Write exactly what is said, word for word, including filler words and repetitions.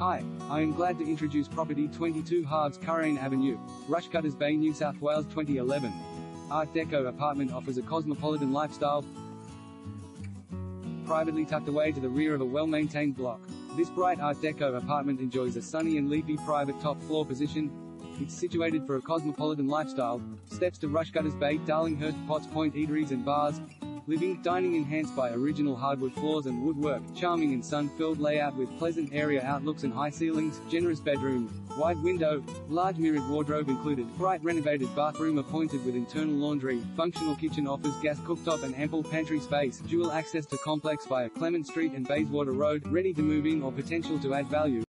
Hi, I am glad to introduce property twenty-two Hards, Kurraghein Avenue, Rushcutters Bay, New South Wales twenty eleven. Art Deco apartment offers a cosmopolitan lifestyle, privately tucked away to the rear of a well-maintained block. This bright Art Deco apartment enjoys a sunny and leafy private top floor position. It's situated for a cosmopolitan lifestyle, steps to Rushcutters Bay, Darlinghurst, Potts Point eateries and bars, living, dining enhanced by original hardwood floors and woodwork, charming and sun-filled layout with pleasant area outlooks and high ceilings, generous bedroom, wide window, large mirrored wardrobe included, bright renovated bathroom appointed with internal laundry, functional kitchen offers gas cooktop and ample pantry space, dual access to complex via Clement Street and Bayswater Road, ready to move in or potential to add value.